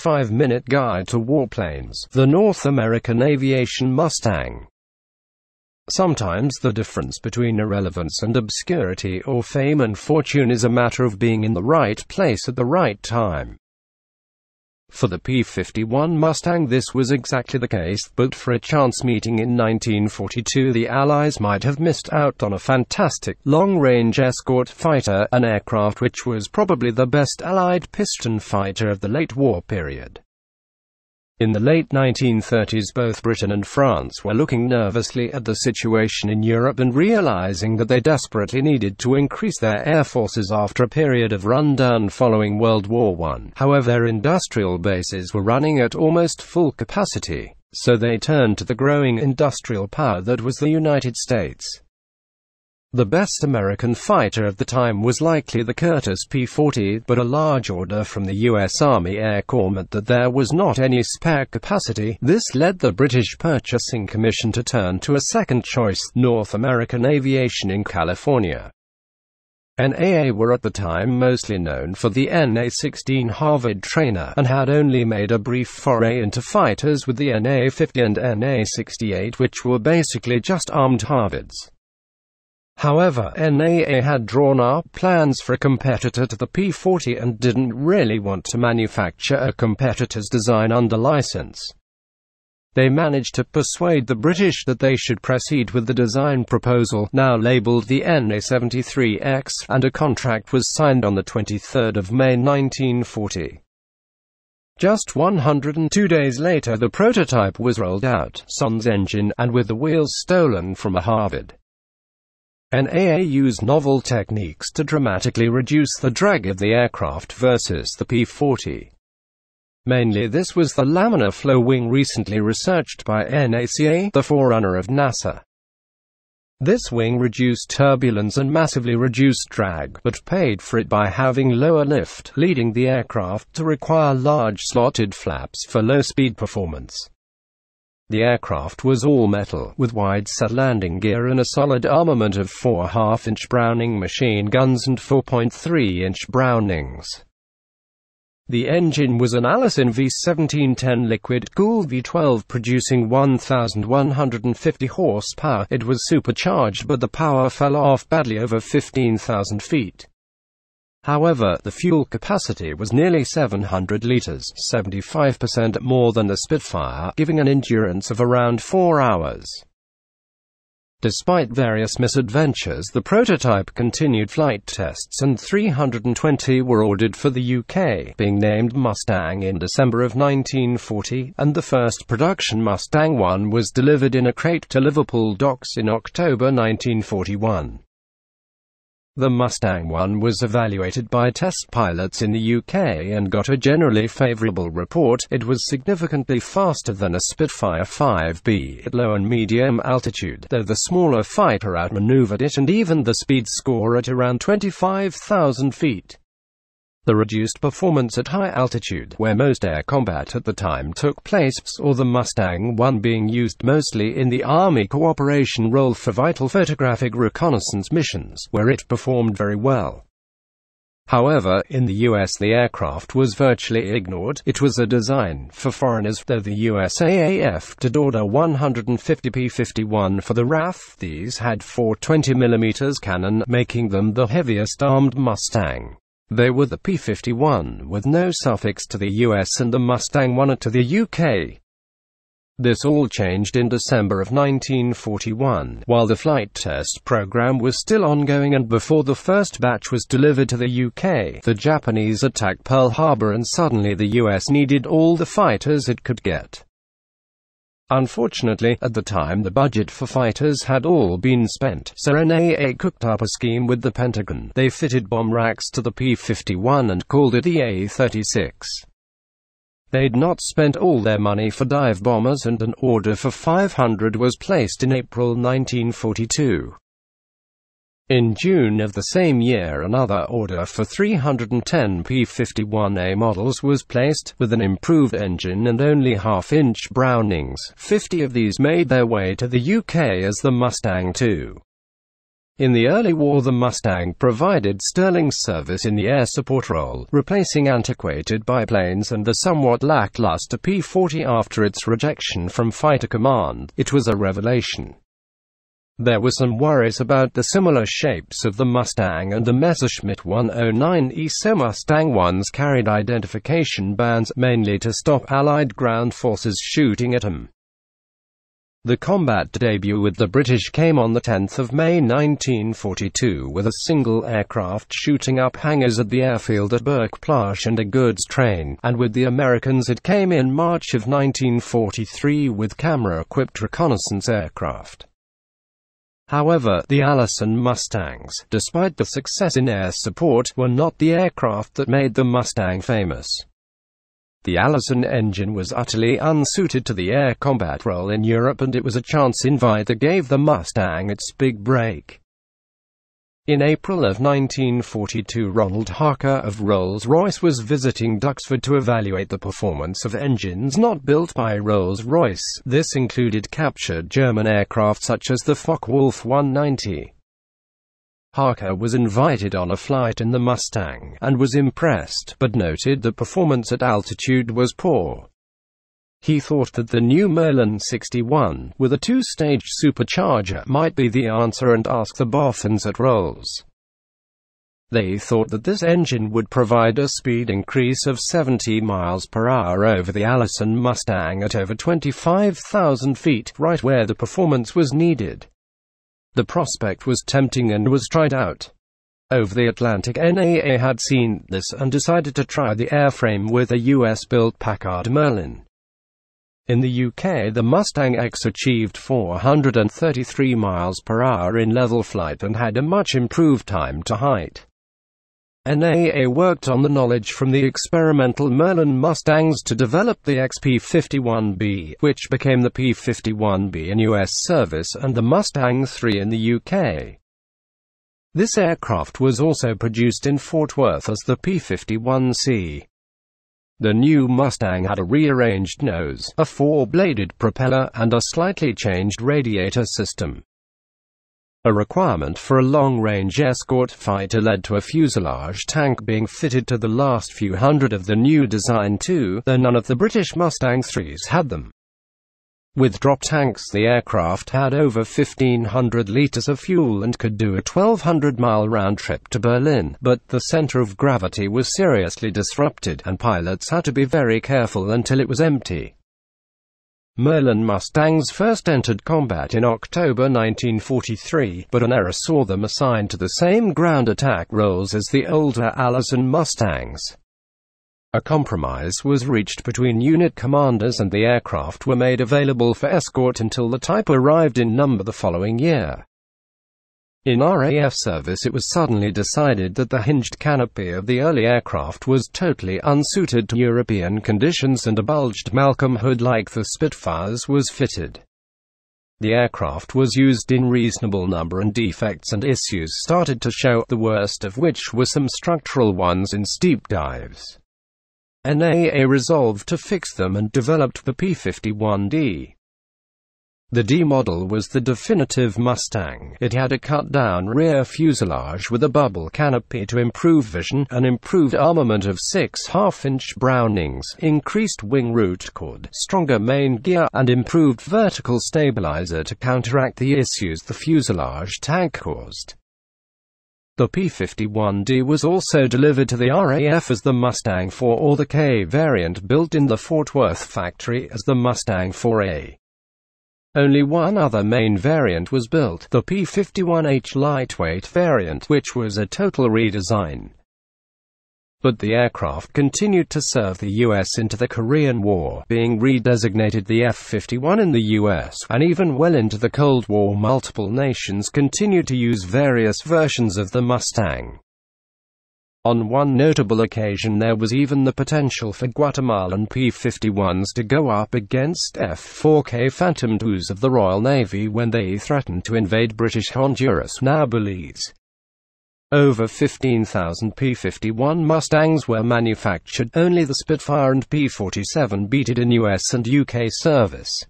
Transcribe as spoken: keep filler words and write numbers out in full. five-minute guide to warplanes, the North American Aviation Mustang. Sometimes the difference between irrelevance and obscurity or fame and fortune is a matter of being in the right place at the right time. For the P fifty-one Mustang this was exactly the case, but for a chance meeting in nineteen forty-two the Allies might have missed out on a fantastic, long-range escort fighter, an aircraft which was probably the best Allied piston fighter of the late war period. In the late nineteen thirties both Britain and France were looking nervously at the situation in Europe and realizing that they desperately needed to increase their air forces after a period of rundown following World War One. However, their industrial bases were running at almost full capacity, so they turned to the growing industrial power that was the United States. The best American fighter of the time was likely the Curtiss P forty, but a large order from the U S Army Air Corps meant that there was not any spare capacity. This led the British Purchasing Commission to turn to a second choice, North American Aviation in California. N A A were at the time mostly known for the N A sixteen Harvard trainer, and had only made a brief foray into fighters with the N A fifty and N A sixty-eight, which were basically just armed Harvards. However, N A A had drawn up plans for a competitor to the P forty and didn't really want to manufacture a competitor's design under license. They managed to persuade the British that they should proceed with the design proposal, now labelled the N A seventy-three X, and a contract was signed on the twenty-third of May nineteen forty. Just one hundred two days later the prototype was rolled out, sans engine, and with the wheels stolen from a Harvard. N A A used novel techniques to dramatically reduce the drag of the aircraft versus the P forty. Mainly this was the laminar flow wing, recently researched by N A C A, the forerunner of NASA. This wing reduced turbulence and massively reduced drag, but paid for it by having lower lift, leading the aircraft to require large slotted flaps for low-speed performance. The aircraft was all-metal, with wide-set landing gear and a solid armament of four point five inch Browning machine guns and four point three inch Brownings. The engine was an Allison V seventeen ten liquid-cooled V twelve producing one thousand one hundred fifty horsepower. It was supercharged, but the power fell off badly over fifteen thousand feet. However, the fuel capacity was nearly seven hundred litres, seventy-five percent more than the Spitfire, giving an endurance of around four hours. Despite various misadventures, the prototype continued flight tests and three hundred twenty were ordered for the U K, being named Mustang in December of nineteen forty, and the first production Mustang one was delivered in a crate to Liverpool docks in October nineteen forty-one. The Mustang one was evaluated by test pilots in the U K and got a generally favourable report. It was significantly faster than a Spitfire five B at low and medium altitude, though the smaller fighter outmanoeuvred it and evened the speed score at around twenty-five thousand feet. The reduced performance at high altitude, where most air combat at the time took place, saw the Mustang one being used mostly in the Army Cooperation role for vital photographic reconnaissance missions, where it performed very well. However, in the U S the aircraft was virtually ignored. It was a design for foreigners, though the U S A A F did order one hundred fifty P fifty-one for the R A F. These had four twenty millimeter cannon, making them the heaviest armed Mustang. They were the P fifty-one with no suffix to the U S and the Mustang one to the U K. This all changed in December of nineteen forty-one, while the flight test program was still ongoing, and before the first batch was delivered to the U K, the Japanese attacked Pearl Harbor and suddenly the U S needed all the fighters it could get. Unfortunately, at the time the budget for fighters had all been spent, so N A A cooked up a scheme with the Pentagon. They fitted bomb racks to the P fifty-one and called it the A thirty-six. They'd not spent all their money for dive bombers, and an order for five hundred was placed in April nineteen forty-two. In June of the same year another order for three hundred ten P fifty-one A models was placed, with an improved engine and only half-inch Brownings. fifty of these made their way to the U K as the Mustang two. In the early war, the Mustang provided sterling service in the air support role, replacing antiquated biplanes and the somewhat lackluster P forty after its rejection from Fighter Command. It was a revelation. There were some worries about the similar shapes of the Mustang and the Messerschmitt one oh nine E. Some Mustang ones carried identification bands, mainly to stop Allied ground forces shooting at them. The combat debut with the British came on the tenth of May nineteen forty-two, with a single aircraft shooting up hangars at the airfield at Berck-Plage and a goods train, and with the Americans it came in March of nineteen forty-three with camera-equipped reconnaissance aircraft. However, the Allison Mustangs, despite the success in air support, were not the aircraft that made the Mustang famous. The Allison engine was utterly unsuited to the air combat role in Europe, and it was a chance invite that gave the Mustang its big break. In April of nineteen forty-two, Ronald Harker of Rolls-Royce was visiting Duxford to evaluate the performance of engines not built by Rolls-Royce. This included captured German aircraft such as the Focke-Wulf one ninety. Harker was invited on a flight in the Mustang, and was impressed, but noted the performance at altitude was poor. He thought that the new Merlin sixty-one, with a two-stage supercharger, might be the answer, and asked the boffins at Rolls. They thought that this engine would provide a speed increase of seventy miles per hour over the Allison Mustang at over twenty-five thousand feet, right where the performance was needed. The prospect was tempting and was tried out. Over the Atlantic, N A A had seen this and decided to try the airframe with a U S-built Packard Merlin. In the U K, the Mustang X achieved four hundred thirty-three miles per hour in level flight and had a much improved time to height. N A A worked on the knowledge from the experimental Merlin Mustangs to develop the X P fifty-one B, which became the P fifty-one B in U S service, and the Mustang three in the U K. This aircraft was also produced in Fort Worth as the P fifty-one C. The new Mustang had a rearranged nose, a four-bladed propeller, and a slightly changed radiator system. A requirement for a long-range escort fighter led to a fuselage tank being fitted to the last few hundred of the new design too, though none of the British Mustang threes had them. With drop tanks, the aircraft had over fifteen hundred litres of fuel and could do a twelve hundred mile round trip to Berlin, but the centre of gravity was seriously disrupted, and pilots had to be very careful until it was empty. Merlin Mustangs first entered combat in October nineteen forty-three, but an error saw them assigned to the same ground attack roles as the older Allison Mustangs. A compromise was reached between unit commanders, and the aircraft were made available for escort until the type arrived in number the following year. In R A F service, it was suddenly decided that the hinged canopy of the early aircraft was totally unsuited to European conditions, and a bulged Malcolm Hood like the Spitfires was fitted. The aircraft was used in reasonable number, and defects and issues started to show, the worst of which were some structural ones in steep dives. N A A resolved to fix them and developed the P fifty-one D. The D model was the definitive Mustang. It had a cut-down rear fuselage with a bubble canopy to improve vision, an improved armament of six half-inch Brownings, increased wing root chord, stronger main gear, and improved vertical stabilizer to counteract the issues the fuselage tank caused. The P fifty-one D was also delivered to the R A F as the Mustang four, or the K variant built in the Fort Worth factory as the Mustang four A. Only one other main variant was built, the P fifty-one H lightweight variant, which was a total redesign. But the aircraft continued to serve the U S into the Korean War, being redesignated the F fifty-one in the U S, and even well into the Cold War multiple nations continued to use various versions of the Mustang. On one notable occasion, there was even the potential for Guatemalan P fifty-ones to go up against F four K Phantom twos of the Royal Navy when they threatened to invade British Honduras, now Belize. Over fifteen thousand P fifty-one Mustangs were manufactured. Only the Spitfire and P forty-seven B did in U S and U K service.